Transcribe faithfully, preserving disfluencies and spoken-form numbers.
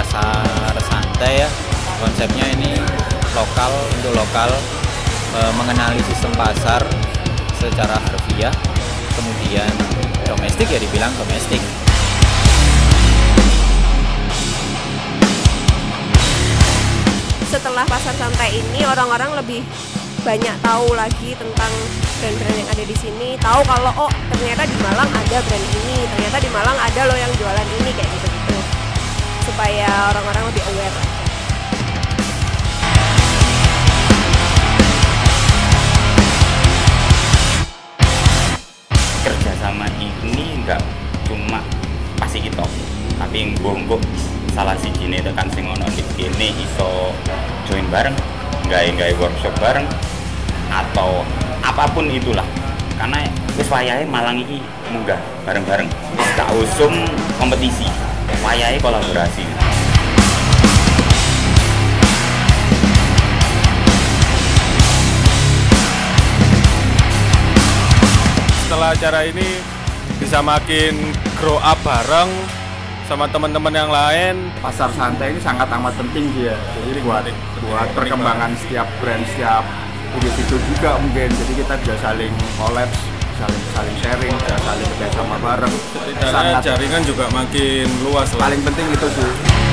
pasar santai ya, konsepnya ini lokal untuk lokal, e, mengenali sistem pasar secara harfiah, kemudian domestik ya dibilang domestik. Setelah pasar santai ini orang-orang lebih banyak tahu lagi tentang brand-brand yang ada di sini, tahu kalau oh ternyata di Malang ada brand ini, ternyata di Malang ada loh yang jualan ini, kayak gitu-gitu, supaya orang-orang lebih aware. Kerjasama ini enggak cuma pasti kita, tapi nggo-nggo salah si jine tekan sing ono di kene iso join bareng, gawe-gawe workshop bareng atau apapun itulah, karena wis wayahe Malang iki munggah bareng-bareng, wis gak usum kompetisi, wayahe kolaborasi. Setelah acara ini bisa makin grow up bareng sama teman-teman yang lain. Pasar santai ini sangat amat penting dia, jadi buat buat perkembangan setiap brand, setiap individu juga mungkin. Jadi kita bisa saling collab, saling saling sharing, bisa saling kerjasama bareng. Setidaknya jaringan juga makin luas lah. Paling penting itu sih.